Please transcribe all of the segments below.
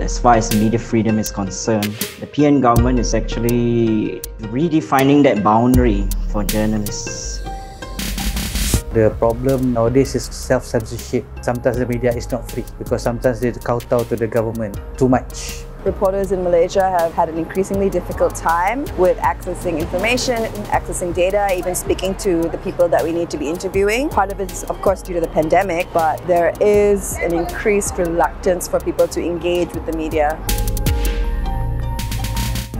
as far as media freedom is concerned, the PN government is actually redefining that boundary for journalists. The problem nowadays is self-censorship. Sometimes the media is not free because sometimes they kowtow to the government too much. Reporters in Malaysia have had an increasingly difficult time with accessing information, accessing data, even speaking to the people that we need to be interviewing. Part of it is, of course, due to the pandemic, but there is an increased reluctance for people to engage with the media.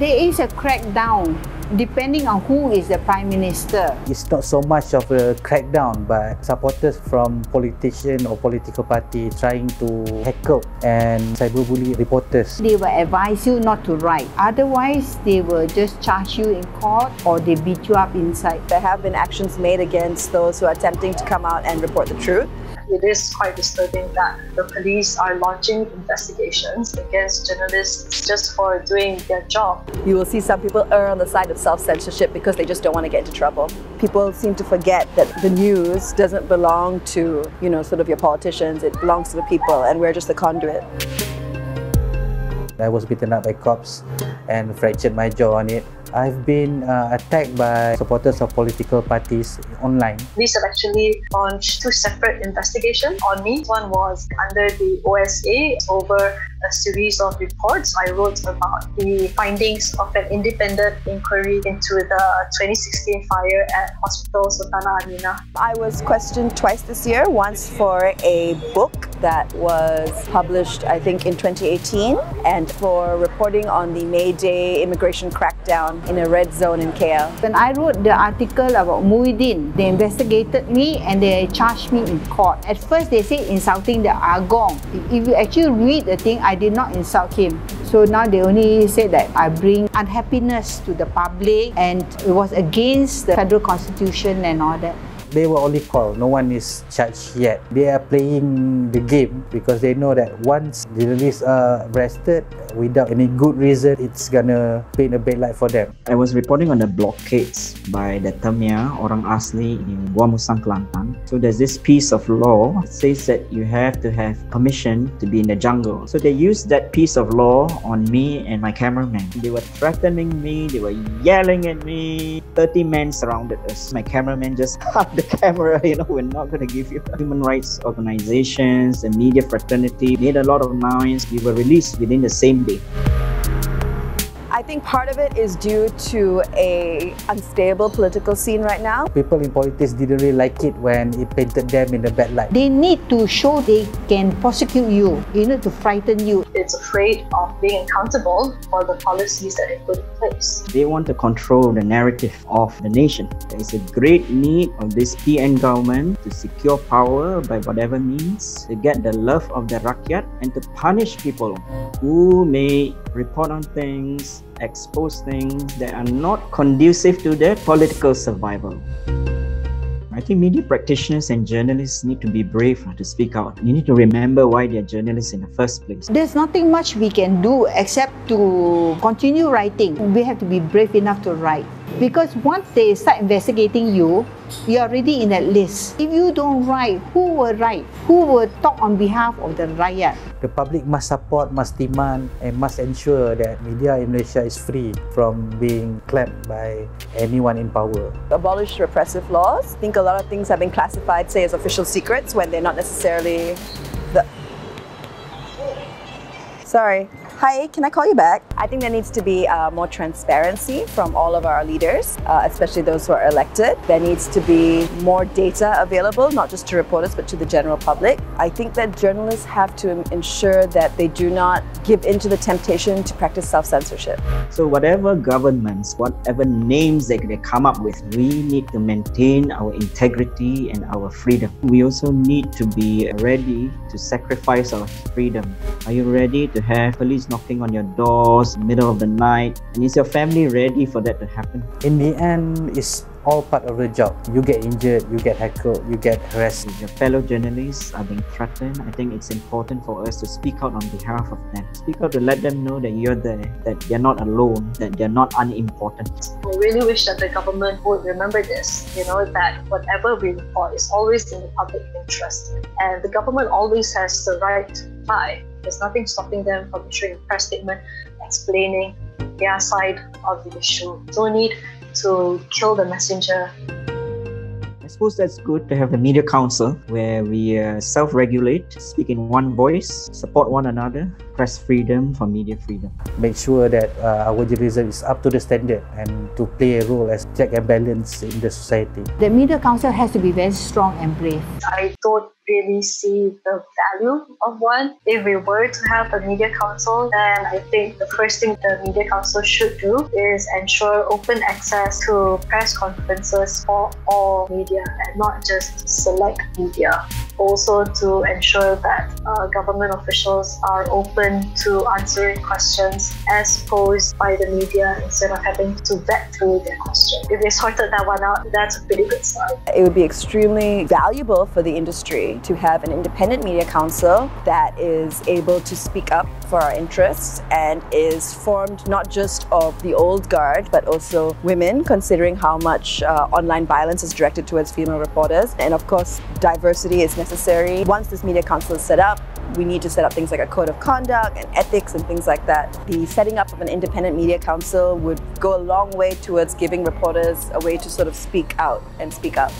There is a crackdown. Depending on who is the Prime Minister. It's not so much of a crackdown, but supporters from politician or political party trying to heckle and cyberbully reporters. They will advise you not to write. Otherwise, they will just charge you in court or they beat you up inside. There have been actions made against those who are attempting to come out and report the truth. It is quite disturbing that the police are launching investigations against journalists just for doing their job. You will see some people err on the side of self-censorship because they just don't want to get into trouble. People seem to forget that the news doesn't belong to, you know, sort of your politicians. It belongs to the people and we're just the conduit. I was beaten up by cops and fractured my jaw on it. I've been attacked by supporters of political parties online. Police have actually launched two separate investigations on me. One was under the OSA over a series of reports I wrote about the findings of an independent inquiry into the 2016 fire at Hospital Sultana Aminah. I was questioned twice this year, once for a book that was published, I think, in 2018, and for reporting on the May Day immigration crackdown in a red zone in KL. When I wrote the article about Muhyiddin, they investigated me and they charged me in court. At first, they said insulting the Agong. If you actually read the thing, I did not insult him. So now they only say that I bring unhappiness to the public and it was against the federal constitution and all that. They were only called, no one is charged yet. They are playing the game because they know that once journalists are arrested without any good reason, it's gonna paint a bad light for them. I was reporting on the blockades by the Temia orang asli in Gua Musang, Kelantan. So there's this piece of law that says that you have to have permission to be in the jungle. So they used that piece of law on me and my cameraman. They were threatening me, they were yelling at me. 30 men surrounded us. My cameraman just hugged camera, you know, we're not going to give you. Human rights organizations and media fraternity made a lot of noise. We were released within the same day. I think part of it is due to an unstable political scene right now. People in politics didn't really like it when it painted them in a bad light. They need to show they can prosecute you, you know, to frighten you. It's afraid of being accountable for the policies that they put in place. They want to control the narrative of the nation. There is a great need of this PN government to secure power by whatever means, to get the love of the rakyat and to punish people who may report on things, expose things that are not conducive to their political survival. I think media practitioners and journalists need to be brave to speak out. You need to remember why they're journalists in the first place. There's nothing much we can do except to continue writing. We have to be brave enough to write. Because once they start investigating you, you're already in that list. If you don't write, who will write? Who will talk on behalf of the rakyat? The public must support, must demand, and must ensure that media in Malaysia is free from being clamped by anyone in power. Abolish repressive laws. I think a lot of things have been classified, say, as official secrets when they're not necessarily the... Sorry. Hi, can I call you back? I think there needs to be more transparency from all of our leaders, especially those who are elected. There needs to be more data available, not just to reporters, but to the general public. I think that journalists have to ensure that they do not give in to the temptation to practice self-censorship. So whatever governments, whatever names that they come up with, we need to maintain our integrity and our freedom. We also need to be ready to sacrifice our freedom. Are you ready to have police knocking on your doors in the middle of the night? And is your family ready for that to happen? In the end, it's all part of the job. You get injured, you get heckled, you get harassed. If your fellow journalists are being threatened, I think it's important for us to speak out on behalf of them. Speak out to let them know that you're there, that they're not alone, that they're not unimportant. I really wish that the government would remember this, you know, that whatever we report is always in the public interest. And the government always has the right to reply. There's nothing stopping them from issuing a press statement explaining their side of the issue. No need to kill the messenger. I suppose that's good to have a media council where we self-regulate, speak in one voice, support one another, press freedom for media freedom. Make sure that our journalism is up to the standard and to play a role as check and balance in the society. The media council has to be very strong and brave. I don't really see the value of one. If we were to have a media council, then I think the first thing the media council should do is ensure open access to press conferences for all media and not just select media. Also to ensure that government officials are open to answering questions as posed by the media instead of having to vet through their questions. If they sorted that one out, that's a pretty good start. It would be extremely valuable for the industry to have an independent media council that is able to speak up for our interests and is formed not just of the old guard but also women, considering how much online violence is directed towards female reporters. And of course, diversity is necessary. Once this media council is set up, we need to set up things like a code of conduct and ethics and things like that. The setting up of an independent media council would go a long way towards giving reporters a way to sort of speak out and speak up.